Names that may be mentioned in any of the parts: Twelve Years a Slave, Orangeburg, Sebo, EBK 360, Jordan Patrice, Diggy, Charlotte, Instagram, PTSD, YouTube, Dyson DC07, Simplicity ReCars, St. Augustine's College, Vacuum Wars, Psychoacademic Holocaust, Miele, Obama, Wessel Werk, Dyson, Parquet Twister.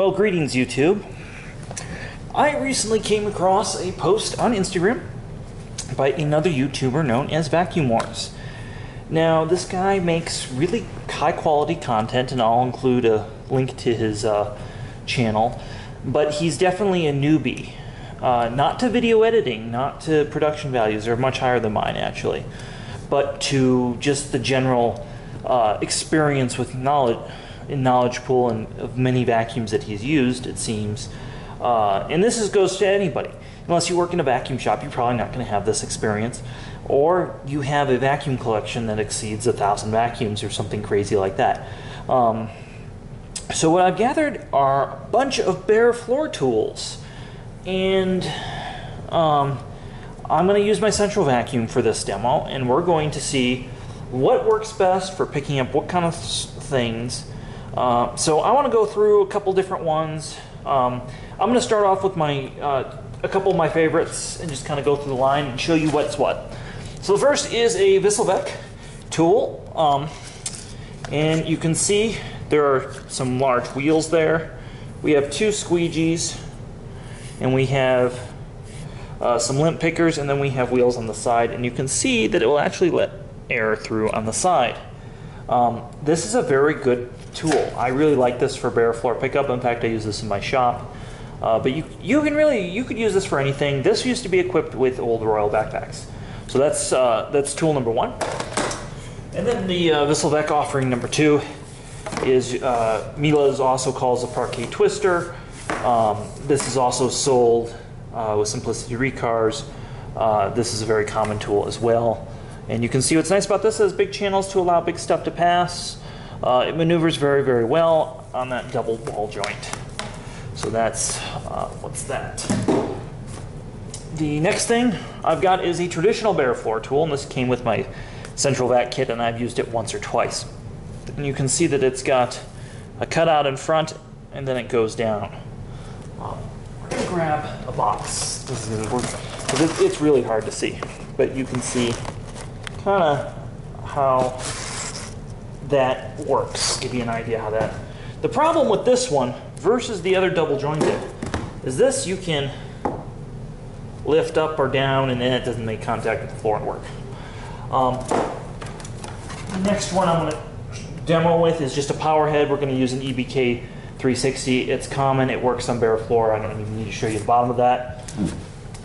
Well, greetings YouTube. I recently came across a post on Instagram by another YouTuber known as Vacuum Wars. Now, this guy makes really high quality content, and I'll include a link to his channel, but he's definitely a newbie. Not to video editing, not to production values, they're much higher than mine actually, but to just the general experience with knowledge pool and of many vacuums that he's used, it seems. And this goes to anybody. Unless you work in a vacuum shop, you're probably not going to have this experience, or you have a vacuum collection that exceeds 1,000 vacuums or something crazy like that. So what I've gathered are a bunch of bare floor tools, and I'm going to use my central vacuum for this demo, and we're going to see what works best for picking up what kind of things. So I want to go through a couple different ones. I'm going to start off with my a couple of my favorites and just kind of go through the line and show you what's what. So the first is a Wessel Werk tool, and you can see there are some large wheels there. We have two squeegees, and we have some lint pickers, and then we have wheels on the side, and you can see that it will actually let air through on the side. This is a very good tool. I really like this for bare floor pickup. In fact, I use this in my shop. But you could use this for anything. This used to be equipped with old Royal backpacks. So that's tool number one. And then the Wessel Werk offering number two is Miele also calls a Parquet Twister. This is also sold with Simplicity ReCars. This is a very common tool as well. And you can see what's nice about this is big channels to allow big stuff to pass. It maneuvers very, very well on that double ball joint. So that's, what's that? The next thing I've got is a traditional bare floor tool, and this came with my central vac kit, and I've used it once or twice. And you can see that it's got a cutout in front, and then it goes down. We're gonna grab a box. This is gonna work, because it's really hard to see, but you can see kind of how that works. Give you an idea how that. The problem with this one versus the other double jointed is this: you can lift up or down and then it doesn't make contact with the floor and work. The next one I'm going to demo with is just a power head. We're going to use an EBK 360. It's common. It works on bare floor. I don't even need to show you the bottom of that.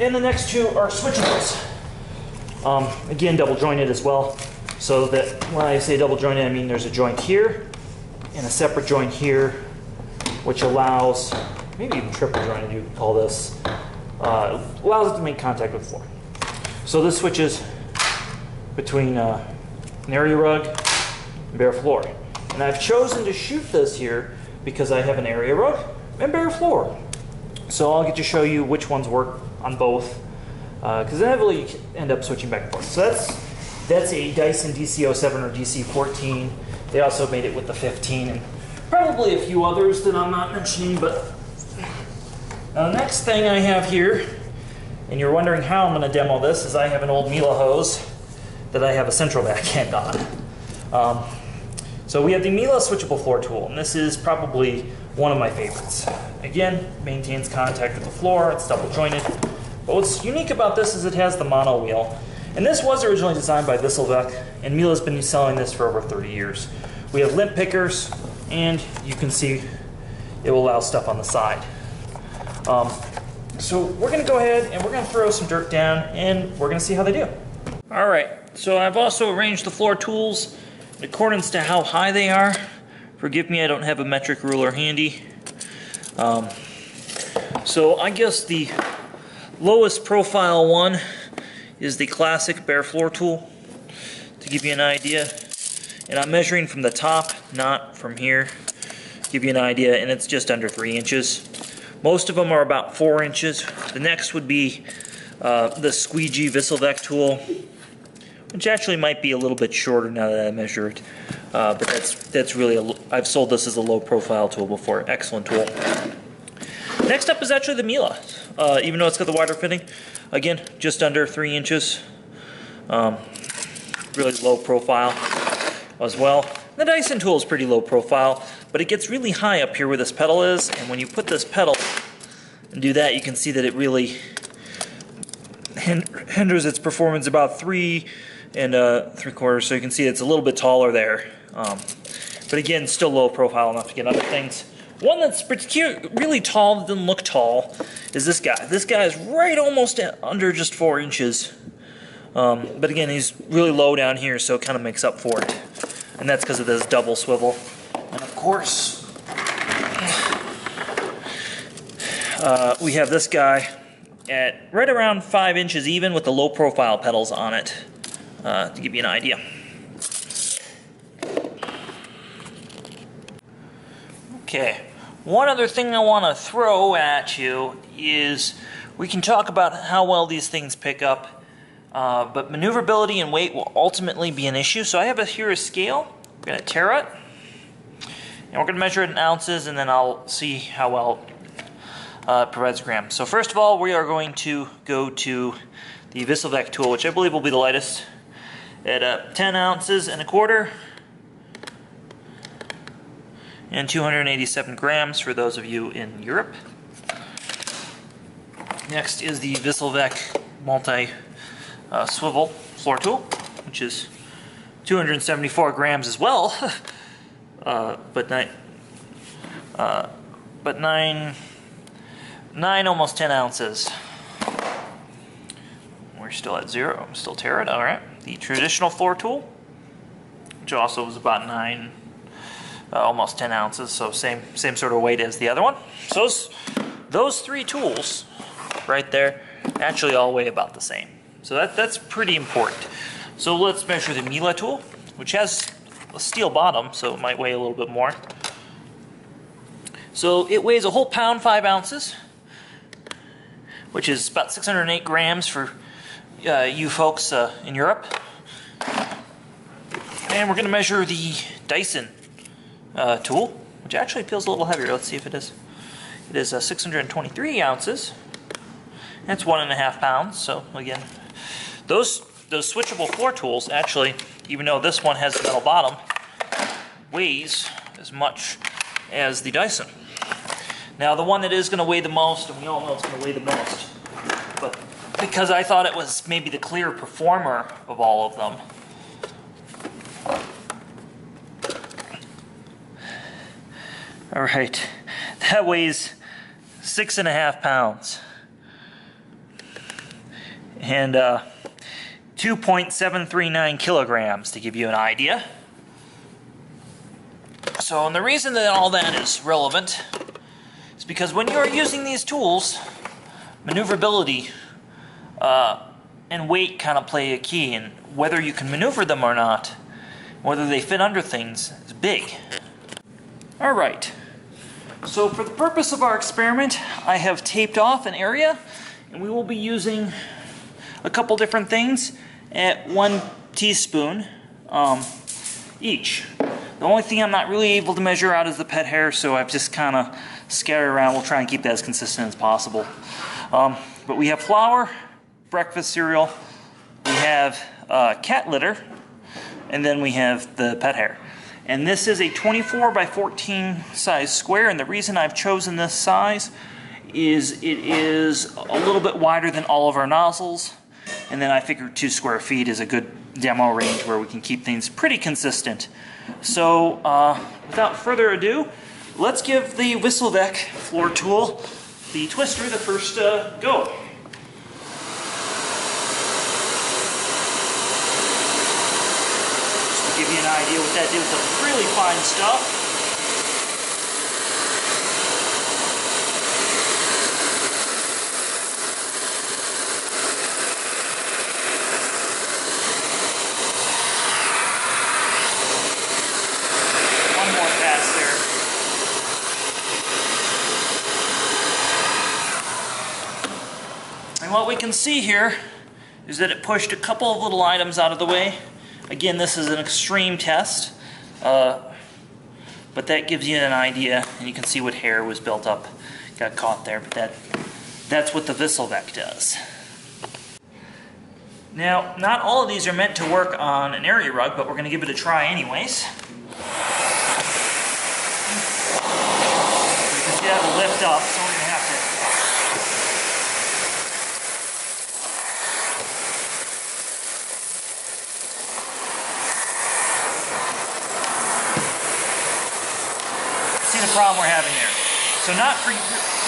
And the next two are switchables. Again, double jointed as well. So that when I say double jointed, I mean there's a joint here and a separate joint here, which allows, maybe even triple jointed you could call this, allows it to make contact with the floor. So this switches between an area rug and bare floor. And I've chosen to shoot this here because I have an area rug and bare floor. So I'll get to show you which ones work on both, because inevitably you end up switching back and forth. So that's a Dyson DC07 or DC14. They also made it with the 15. And probably a few others that I'm not mentioning, but now the next thing I have here, and you're wondering how I'm going to demo this, is I have an old Miele hose that I have a central vac end on. So we have the Miele switchable floor tool, and this is probably one of my favorites. Again, maintains contact with the floor, it's double jointed, but what's unique about this is it has the mono wheel, and this was originally designed by Wessel Werk, and Miele's been selling this for over 30 years. We have lint pickers, and you can see it will allow stuff on the side. So we're going to go ahead and we're going to throw some dirt down and we're going to see how they do. All right, so I've also arranged the floor tools in accordance to how high they are. Forgive me, I don't have a metric ruler handy. So I guess the lowest profile one is the classic bare floor tool, to give you an idea. And I'm measuring from the top, not from here, to give you an idea, and it's just under 3 inches. Most of them are about 4 inches. The next would be the squeegee Wessel Werk tool, which actually might be a little bit shorter now that I measure it. But that's really, I've sold this as a low profile tool before. Excellent tool. Next up is actually the Miele, even though it's got the wider fitting. Again, just under 3 inches. Really low profile as well. The Dyson tool is pretty low profile, but it gets really high up here where this pedal is, and when you put this pedal and do that, you can see that it really hinders its performance about 3 3/4, so you can see it's a little bit taller there. But again, still low profile enough to get other things. One that's really tall that doesn't look tall is this guy. This guy is right almost under just 4 inches. But again, he's really low down here, so it kind of makes up for it. And that's because of this double swivel. And of course, we have this guy at right around 5 inches even with the low profile pedals on it, to give you an idea. Okay, one other thing I want to throw at you is we can talk about how well these things pick up, but maneuverability and weight will ultimately be an issue. So I have here a scale. We're going to tear it, and we're going to measure it in ounces, and then I'll see how well it provides grams. So first of all, we are going to go to the Wessel Werk tool, which I believe will be the lightest, at 10 ounces and a quarter. And 287 grams for those of you in Europe. Next is the Wessel Werk multi-swivel floor tool, which is 274 grams as well, but almost 10 ounces. We're still at zero. I'm still tearing. All right. The traditional floor tool, which also was about 9. Almost 10 ounces, so same sort of weight as the other one. So those three tools right there actually all weigh about the same. So that's pretty important. So let's measure the Miele tool, which has a steel bottom, so it might weigh a little bit more. So it weighs a whole pound, 5 ounces, which is about 608 grams for you folks in Europe. And we're going to measure the Dyson tool, which actually feels a little heavier. Let's see if it is. It is 623 ounces. That's 1.5 pounds. So again, those switchable floor tools actually, even though this one has a metal bottom, weighs as much as the Dyson. Now the one that is going to weigh the most, and we all know it's going to weigh the most, but because I thought it was maybe the clear performer of all of them, all right, that weighs 6.5 pounds and 2.739 kilograms, to give you an idea. So, and the reason that all that is relevant is because when you are using these tools, maneuverability and weight kind of play a key in whether you can maneuver them or not, whether they fit under things is big. All right. So for the purpose of our experiment, I have taped off an area, and we will be using a couple different things at 1 teaspoon each. The only thing I'm not really able to measure out is the pet hair, so I've just kind of scattered around. We'll try and keep that as consistent as possible. But we have flour, breakfast cereal, we have cat litter, and then we have the pet hair. And this is a 24 by 14 size square, and the reason I've chosen this size is it is a little bit wider than all of our nozzles, and then I figured 2 square feet is a good demo range where we can keep things pretty consistent. So without further ado, let's give the Wessel Werk floor tool, the Twister, the first go. Give you an idea what that did with the really fine stuff. One more pass there. And what we can see here is that it pushed a couple of little items out of the way. Again, this is an extreme test, but that gives you an idea, and you can see what hair was built up, got caught there, but that's what the Wessel Werk does. Now, not all of these are meant to work on an area rug, but we're going to give it a try anyways. bit of a lift up, so we're going to have to see the problem we're having here. So not for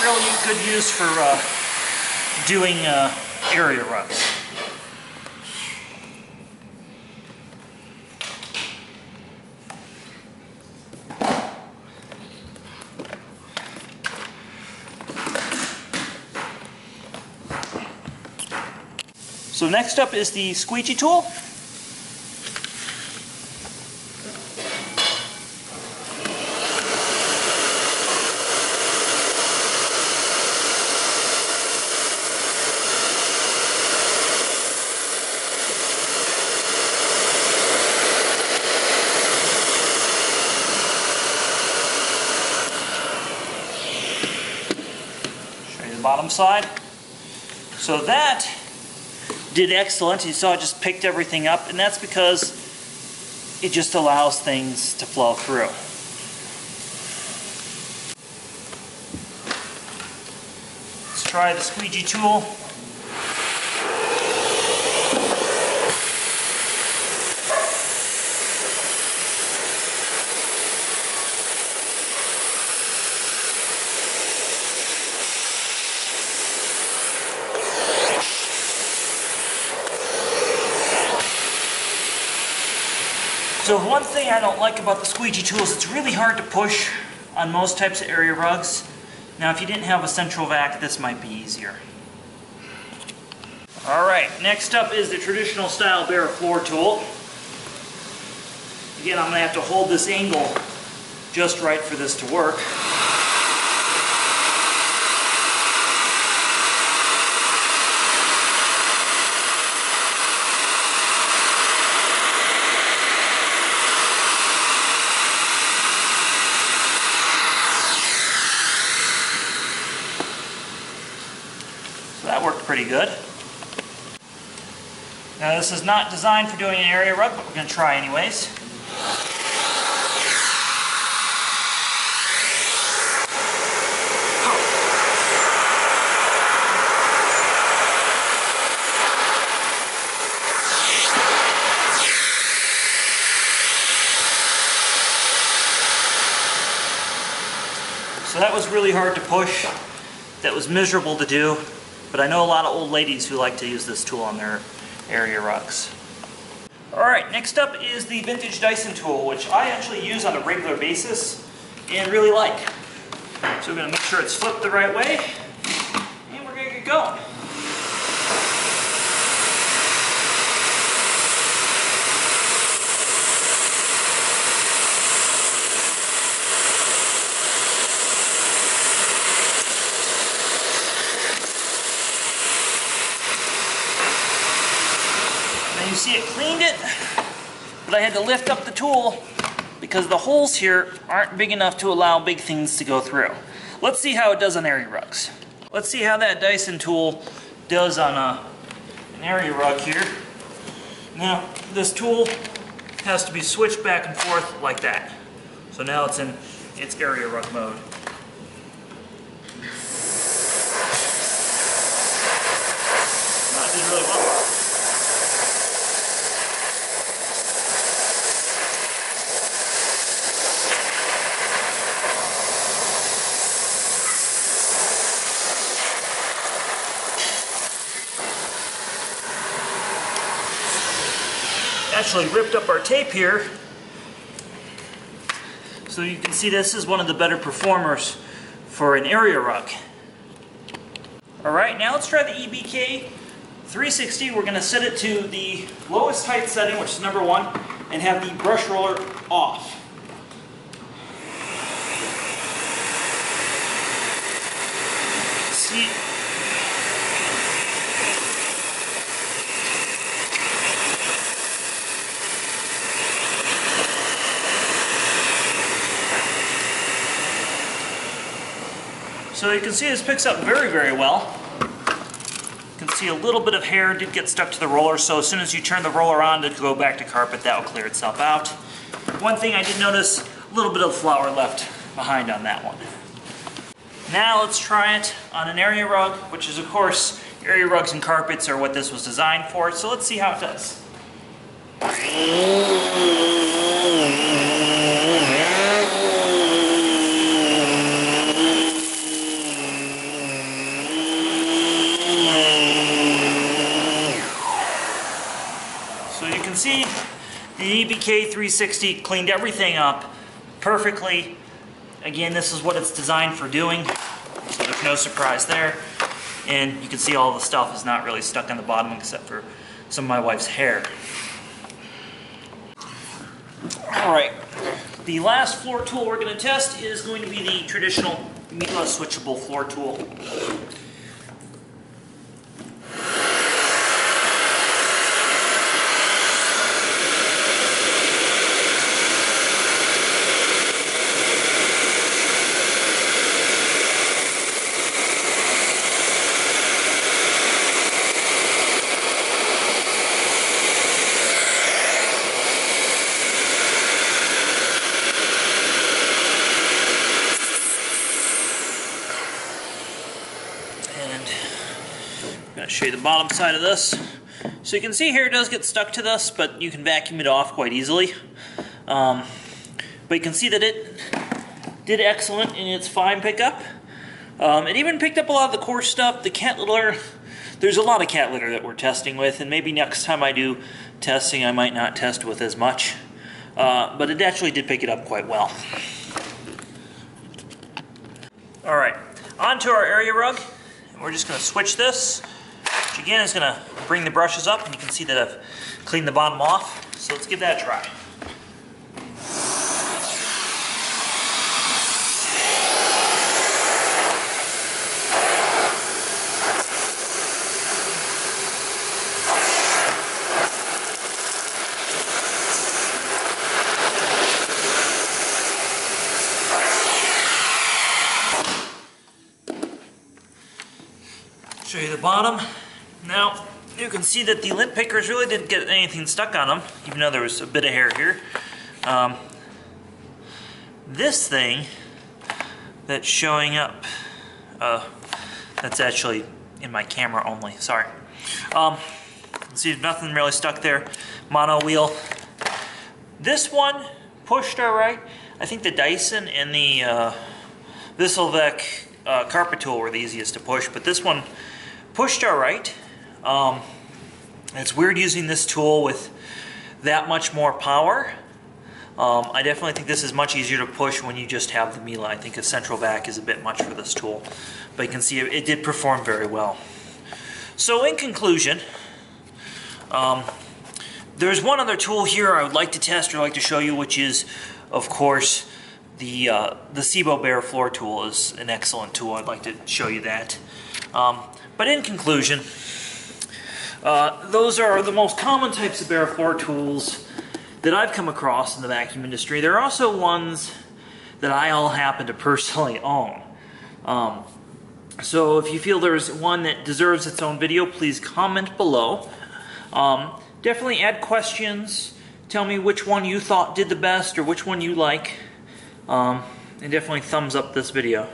really good use for doing area runs. So next up is the squeegee tool. Show you the bottom side. So that did excellent. You saw it just picked everything up, and that's because it just allows things to flow through. Let's try the squeegee tool. So one thing I don't like about the squeegee tool is it's really hard to push on most types of area rugs. Now if you didn't have a central vac, this might be easier. Alright, next up is the traditional style bare floor tool. Again, I'm going to have to hold this angle just right for this to work. Pretty good. Now this is not designed for doing an area rug, but we're going to try anyways. So that was really hard to push. That was miserable to do. But I know a lot of old ladies who like to use this tool on their area rugs. Alright, next up is the vintage Dyson tool, which I actually use on a regular basis and really like. So we're going to make sure it's flipped the right way, and we're going to get going. See, it cleaned it, but I had to lift up the tool because the holes here aren't big enough to allow big things to go through. Let's see how it does on area rugs. Let's see how that Dyson tool does on an area rug here. Now, this tool has to be switched back and forth like that. So now it's in its area rug mode. That did really well. Actually ripped up our tape here, so you can see this is one of the better performers for an area rug. Alright, now let's try the EBK 360. We're going to set it to the lowest height setting, which is number 1, and have the brush roller off. See? So you can see this picks up very, very well. You can see a little bit of hair did get stuck to the roller, so as soon as you turn the roller on to go back to carpet, that will clear itself out. One thing I did notice, a little bit of flour left behind on that one. Now let's try it on an area rug, which is of course, area rugs and carpets are what this was designed for, so let's see how it does. So you can see the EBK 360 cleaned everything up perfectly. Again, this is what it's designed for doing, so there's no surprise there. And you can see all the stuff is not really stuck on the bottom except for some of my wife's hair. Alright, the last floor tool we're going to test is going to be the traditional Miele switchable floor tool. Show you the bottom side of this. So you can see here it does get stuck to this, but you can vacuum it off quite easily. But you can see that it did excellent in its fine pickup. It even picked up a lot of the coarse stuff. The cat litter, there's a lot of cat litter that we're testing with, and maybe next time I do testing I might not test with as much. But it actually did pick it up quite well. Alright, onto our area rug. We're just going to switch this. Again, it's going to bring the brushes up, and you can see that I've cleaned the bottom off, so let's give that a try. Show you the bottom. Now, you can see that the lint pickers really didn't get anything stuck on them, even though there was a bit of hair here. This thing that's showing up, that's actually in my camera only, sorry. You can see nothing really stuck there, mono wheel. This one pushed all right. I think the Dyson and the Wessel Werk carpet tool were the easiest to push, but this one pushed all right. It's weird using this tool with that much more power. I definitely think this is much easier to push when you just have the Miele. I think a central vac is a bit much for this tool, but you can see it did perform very well. So in conclusion, there's one other tool here I would like to test or like to show you, which is, of course, the Sebo bare floor tool is an excellent tool. I'd like to show you that. But in conclusion, those are the most common types of bare floor tools that I've come across in the vacuum industry. There are also ones that I all happen to personally own. So if you feel there's one that deserves its own video, please comment below. Definitely add questions. Tell me which one you thought did the best or which one you like. And definitely thumbs up this video.